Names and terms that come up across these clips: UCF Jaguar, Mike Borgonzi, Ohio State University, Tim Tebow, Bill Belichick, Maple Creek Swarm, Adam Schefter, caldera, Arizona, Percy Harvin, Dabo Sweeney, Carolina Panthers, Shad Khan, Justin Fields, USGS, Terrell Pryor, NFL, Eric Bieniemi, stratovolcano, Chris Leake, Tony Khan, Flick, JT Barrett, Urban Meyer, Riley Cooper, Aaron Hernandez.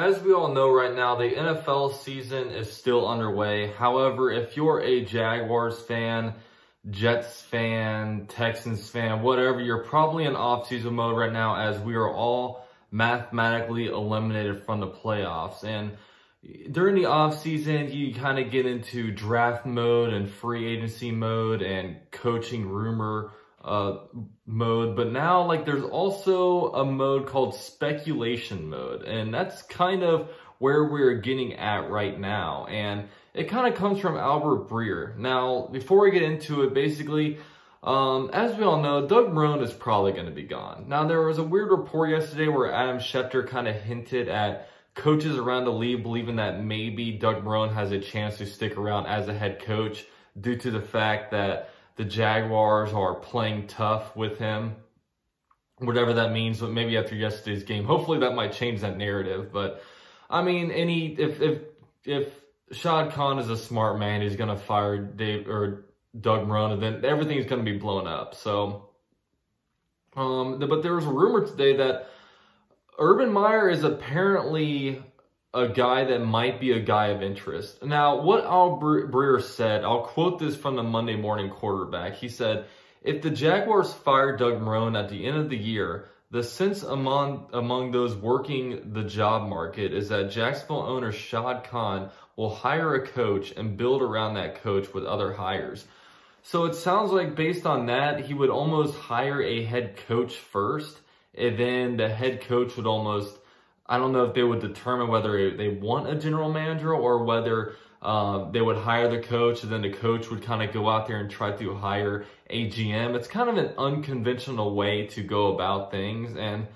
As we all know right now, the NFL season is still underway. However, if you're a Jaguars fan, Jets fan, Texans fan, whatever, you're probably in off-season mode right now, as we are all mathematically eliminated from the playoffs. And during the off-season, you kind of get into draft mode and free agency mode and coaching rumor mode, but now there's also a mode called speculation mode, and that's kind of where we're getting at right now. And it kind of comes from Albert Breer. Now, before we get into it, basically, as we all know, Doug Marrone is probably going to be gone. Now, there was a weird report yesterday where Adam Schefter kind of hinted at coaches around the league believing that maybe Doug Marrone has a chance to stick around as a head coach due to the fact that the Jaguars are playing tough with him, whatever that means. But maybe after yesterday's game, hopefully that might change that narrative. But I mean, if Shad Khan is a smart man, he's gonna fire Doug Marrone, and then everything's gonna be blown up. So, but there was a rumor today that Urban Meyer is apparently a guy that might be a guy of interest. Now, what Albert Breer said, I'll quote this from the Monday Morning Quarterback. He said, "If the Jaguars fire Doug Marrone at the end of the year, the sense among those working the job market is that Jacksonville owner Shad Khan will hire a coach and build around that coach with other hires." So it sounds like, based on that, he would almost hire a head coach first, and then the head coach would almost, I don't know if they would determine whether they want a general manager or whether they would hire the coach, and then the coach would kind of go out there and try to hire a GM. It's kind of an unconventional way to go about things, and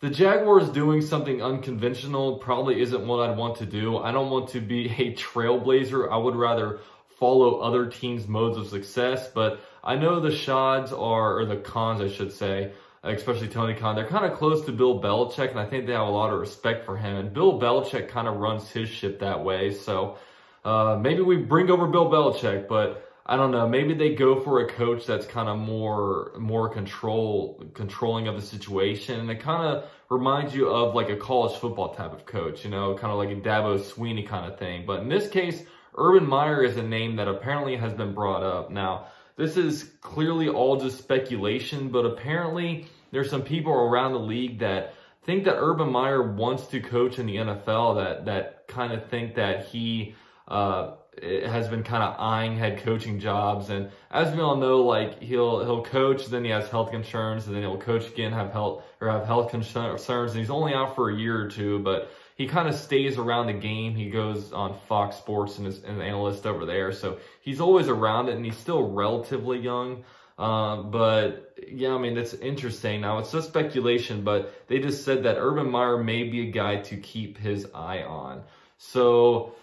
the Jaguars doing something unconventional probably isn't what I'd want to do. I don't want to be a trailblazer. I would rather follow other teams' modes of success, but I know the Shads are, or the Khans, I should say, especially Tony Khan, they're kind of close to Bill Belichick, and I think they have a lot of respect for him. And Bill Belichick kind of runs his ship that way. So maybe we bring over Bill Belichick, but I don't know. Maybe they go for a coach that's kind of more controlling of the situation. And it kind of reminds you of like a college football type of coach, you know, kind of like a Dabo Sweeney kind of thing. But in this case, Urban Meyer is a name that apparently has been brought up. Now, this is clearly all just speculation, but apparently there's some people around the league that think that Urban Meyer wants to coach in the NFL, that kind of think that he has been kind of eyeing head coaching jobs. And as we all know, like, he'll coach, then he has health concerns, and then he'll coach again, have health concerns, and he's only out for a year or two, but he kind of stays around the game. He goes on Fox Sports and is an analyst over there. So he's always around it, and he's still relatively young. But yeah, I mean, it's interesting. Now, it's just speculation, but they just said that Urban Meyer may be a guy to keep his eye on. So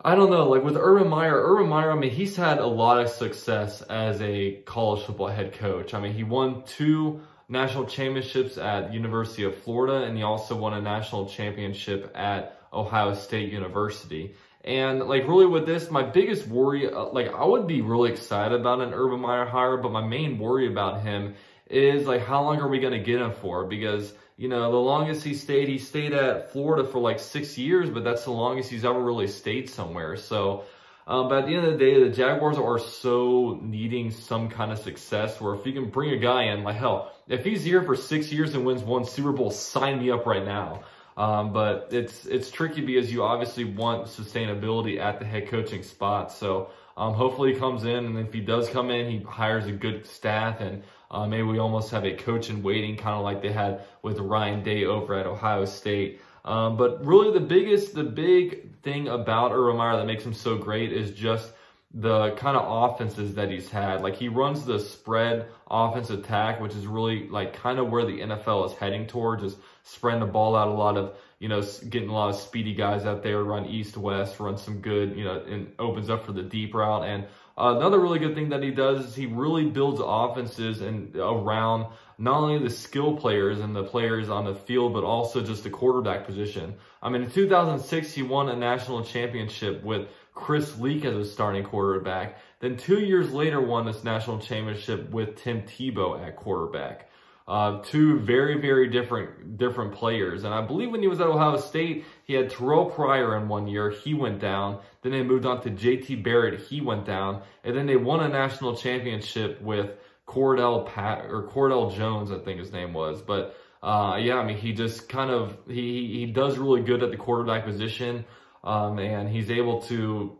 I don't know, like with Urban Meyer, I mean, he's had a lot of success as a college football head coach. I mean, he won two national championships at University of Florida, and he also won a national championship at Ohio State University. And like, really with this, my biggest worry, like, I would be really excited about an Urban Meyer hire, but my main worry about him is like, how long are we going to get him for? Because, you know, the longest he stayed at Florida for like 6 years, but that's the longest he's ever really stayed somewhere. So but at the end of the day, the Jaguars are so needing some kind of success where if you can bring a guy in, like, hell, if he's here for 6 years and wins one Super Bowl, sign me up right now. But it's tricky because you obviously want sustainability at the head coaching spot. So hopefully he comes in, and if he does come in, he hires a good staff, and maybe we almost have a coach in waiting, kind of like they had with Ryan Day over at Ohio State. But really the big thing about Urban Meyer that makes him so great is just the kind of offenses that he's had. Like, he runs the spread offense attack, which is really like kind of where the NFL is heading towards, is spreading the ball out a lot of, you know, getting a lot of speedy guys out there, run east-west, run some good, you know, and opens up for the deep route. And another really good thing that he does is he really builds offenses and around not only the skill players and the players on the field, but also just the quarterback position. I mean, in 2006, he won a national championship with Chris Leake as a starting quarterback. Then 2 years later, won this national championship with Tim Tebow at quarterback. Two very, very different players. And I believe when he was at Ohio State, he had Terrell Pryor in one year. He went down. Then they moved on to JT Barrett. He went down. And then they won a national championship with Cordell Jones, I think his name was. But yeah, I mean, he just kind of, he does really good at the quarterback position, and he's able to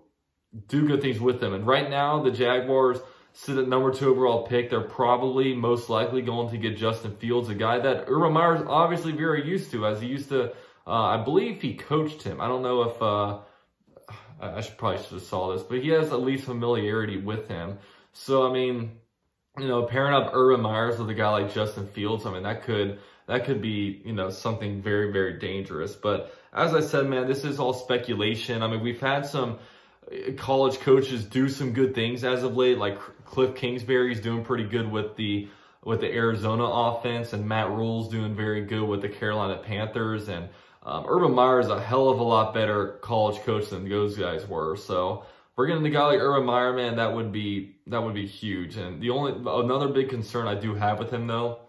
do good things with them. And right now, the Jaguars sit at #2 overall pick. They're probably most likely going to get Justin Fields, a guy that Urban Meyer is obviously very used to, as he used to, I believe he coached him. I don't know if, I probably should have saw this, but he has at least familiarity with him. So, I mean, you know, pairing up Urban Meyer with a guy like Justin Fields, I mean, that could be, you know, something very, very dangerous. But as I said, man, this is all speculation. I mean, we've had some college coaches do some good things as of late, like Cliff Kingsbury's doing pretty good with the Arizona offense, and Matt Rule's doing very good with the Carolina Panthers, and Urban Meyer's a hell of a lot better college coach than those guys were. So we're getting a guy like Urban Meyer, man, that would be huge. And the only another big concern I do have with him though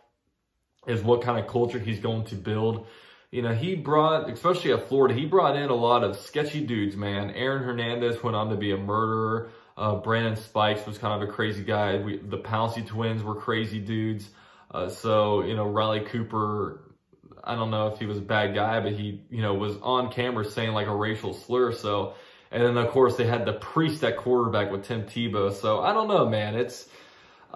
is what kind of culture he's going to build. You know, he brought, especially at Florida, he brought in a lot of sketchy dudes, man. Aaron Hernandez went on to be a murderer. Brandon Spikes was kind of a crazy guy. The Pouncey twins were crazy dudes. So, you know, Riley Cooper, I don't know if he was a bad guy, but he, you know, was on camera saying like a racial slur. So, and then of course they had the priest at quarterback with Tim Tebow. So I don't know, man. It's,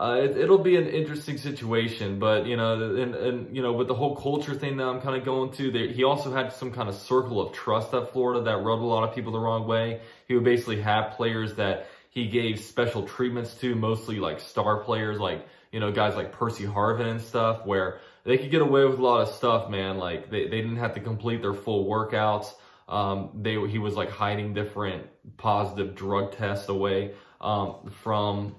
it'll be an interesting situation, but, you know, and you know, with the whole culture thing that I'm kind of going to, he also had some kind of circle of trust at Florida that rubbed a lot of people the wrong way. He would basically have players that he gave special treatments to, mostly like star players, like, you know, guys like Percy Harvin and stuff, where they could get away with a lot of stuff, man. Like, they didn't have to complete their full workouts. He was like hiding different positive drug tests away from,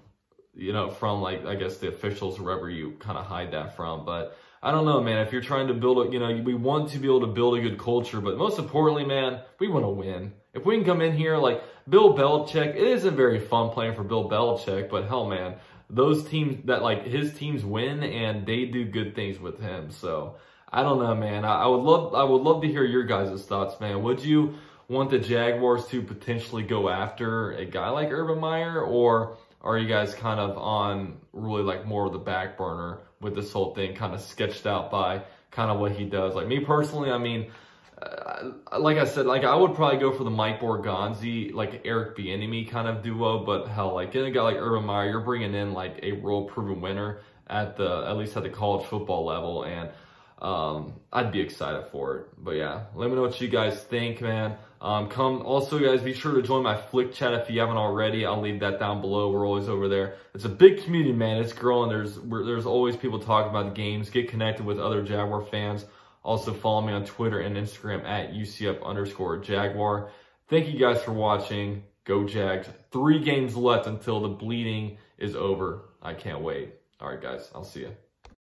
you know, from like, I guess the officials, wherever you kind of hide that from. But I don't know, man, if you're trying to build a, you know, we want to be able to build a good culture, but most importantly, man, we want to win. If we can come in here, like Bill Belichick, it isn't very fun playing for Bill Belichick, but hell, man, those teams that like his teams win and they do good things with him. So I don't know, man, I would love to hear your guys' thoughts, man. Would you want the Jaguars to potentially go after a guy like Urban Meyer, or are you guys kind of on really like more of the back burner with this whole thing kind of sketched out by kind of what he does? Like me personally, I mean, like I said, like I would probably go for the Mike Borgonzi, like Eric Bieniemi kind of duo, but hell, like getting a guy like Urban Meyer, you're bringing in like a real proven winner at least at the college football level. And I'd be excited for it. But yeah, let me know what you guys think, man. Come also, guys, be sure to join my Flick chat if you haven't already. I'll leave that down below. We're always over there. It's a big community, man. It's growing. There's always people talking about the games. Get connected with other Jaguar fans. Also follow me on Twitter and Instagram at UCF_Jaguar. Thank you guys for watching. Go Jags. 3 games left until the bleeding is over. I can't wait. All right, guys, I'll see you.